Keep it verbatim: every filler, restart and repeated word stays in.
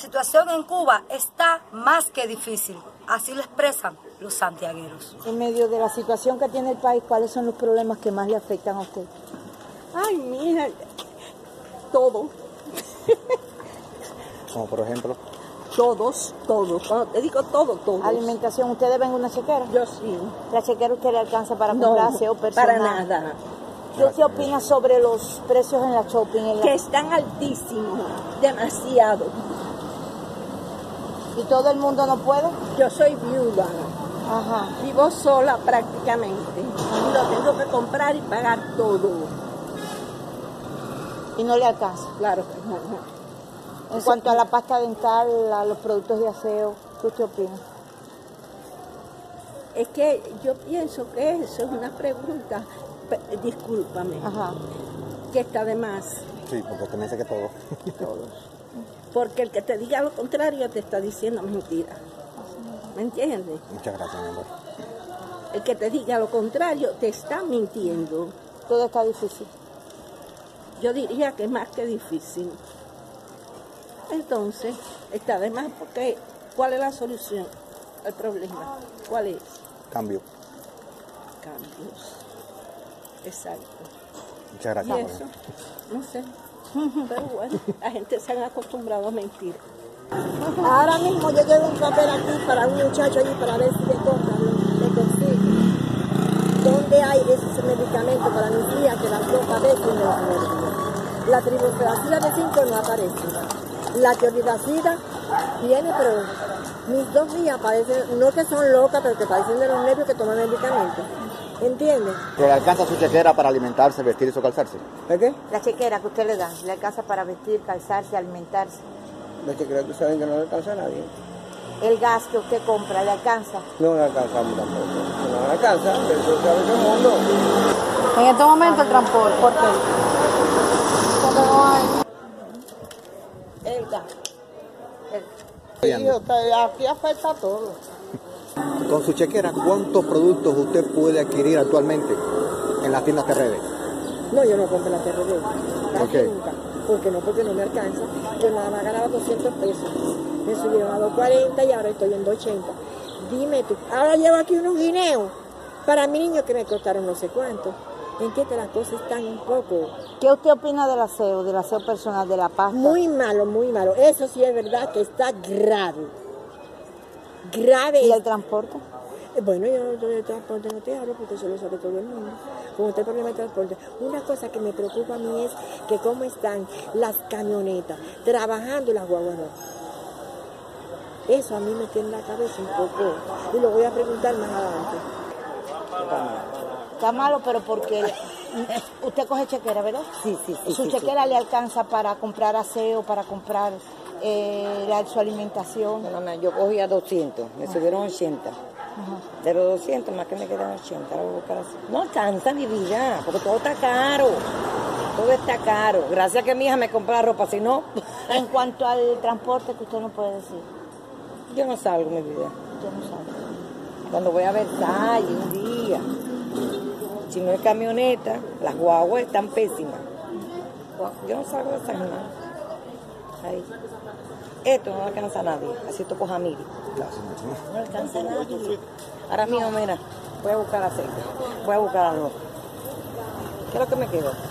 situación en Cuba está más que difícil, así lo expresan los santiagueros. En medio de la situación que tiene el país, ¿cuáles son los problemas que más le afectan a usted? Ay, mira, todo. Como por ejemplo... Todos, todos. Cuando te digo todo, todos. Alimentación, ¿ustedes ven una chequera? Yo sí. ¿La chequera usted le alcanza para comprar aseo personal? No, para nada. ¿Qué usted opina sobre los precios en la shopping? En la... Que están altísimos, demasiado. ¿Y todo el mundo no puede? Yo soy viuda. Ajá. Vivo sola prácticamente. Y lo tengo que comprar y pagar todo. ¿Y no le alcanza? Claro que no. En cuanto a la pasta dental, a los productos de aseo, ¿qué usted opina? Es que yo pienso que eso es una pregunta, discúlpame, ajá, que está de más. Sí, porque usted me dice que todos. Todos. Porque el que te diga lo contrario te está diciendo mentira. ¿Me entiendes? Muchas gracias, mi amor. El que te diga lo contrario te está mintiendo. Todo está difícil. Yo diría que es más que difícil. Entonces, está de más porque, ¿cuál es la solución al problema? ¿Cuál es? Cambio. Cambios. Exacto. Muchas gracias. Y eso, no sé, pero bueno, la gente se han acostumbrado a mentir. Ahora mismo yo llevo un papel aquí para un muchacho allí para ver si le compran, le consigo. ¿Dónde hay esos medicamentos para mis hijas que las dos padecen de la alergia? La trifosfazida de cinco no aparece. La tiodidacida viene, pero mis dos hijas parecen, no que son locas, pero que parecen de los nervios que toman medicamentos. ¿Entiendes? ¿Pero le alcanza su chequera para alimentarse, vestirse o calzarse? ¿Es qué? La chequera que usted le da, le alcanza para vestir, calzarse, alimentarse. La chequera que saben que no le alcanza a nadie. ¿El gas que usted compra le alcanza? No le alcanza a mí tampoco. No le alcanza, pero eso sabe todo el mundo. En este momento el transporte, ¿por qué? Porque no hay. El gas. Aquí afecta a todo. Con su chequera, ¿cuántos productos usted puede adquirir actualmente en las tiendas T R D? No, yo no compro en la T R D. Casi okay. Nunca. Porque no, porque no me alcanza. Yo nada más ganaba doscientos pesos. Me subieron a doscientos cuarenta y ahora estoy en doscientos ochenta. Dime tú. Ahora llevo aquí unos guineos para mi niño que me costaron no sé cuánto. Entiende, las cosas están un poco. ¿Qué usted opina del aseo, del aseo personal, de la pasta? Muy malo, muy malo. Eso sí es verdad que está grave. Grave. ¿Y el transporte? Bueno, yo del transporte no te hablo porque eso lo sabe todo el mundo. Con este problema de transporte. Una cosa que me preocupa a mí es que cómo están las camionetas trabajando las guaguas. Eso a mí me tiene la cabeza un poco. Y lo voy a preguntar más adelante. Está malo, pero porque usted coge chequera, ¿verdad? Sí, sí, sí. Su sí, chequera sí. Le alcanza para comprar aseo, para comprar eh, la, su alimentación. No, no, yo cogía doscientos, me ajá, subieron ochenta. Ajá. De los doscientos más que me quedan ochenta. Ahora voy a buscar así. No alcanza mi vida, porque todo está caro. Todo está caro. Gracias a que mi hija me compra ropa, si no... En cuanto al transporte, que usted no puede decir. Yo no salgo, mi vida. Yo no salgo. Cuando voy a Versalles un día... Si no hay camioneta, las guaguas están pésimas. Yo no salgo de esa nada. Ahí. Esto no alcanza a nadie. Así esto coja a mí. No alcanza a nadie. Ahora mismo, mira, voy a buscar aceite. Voy a buscar arroz. ¿Qué es lo que me quedó?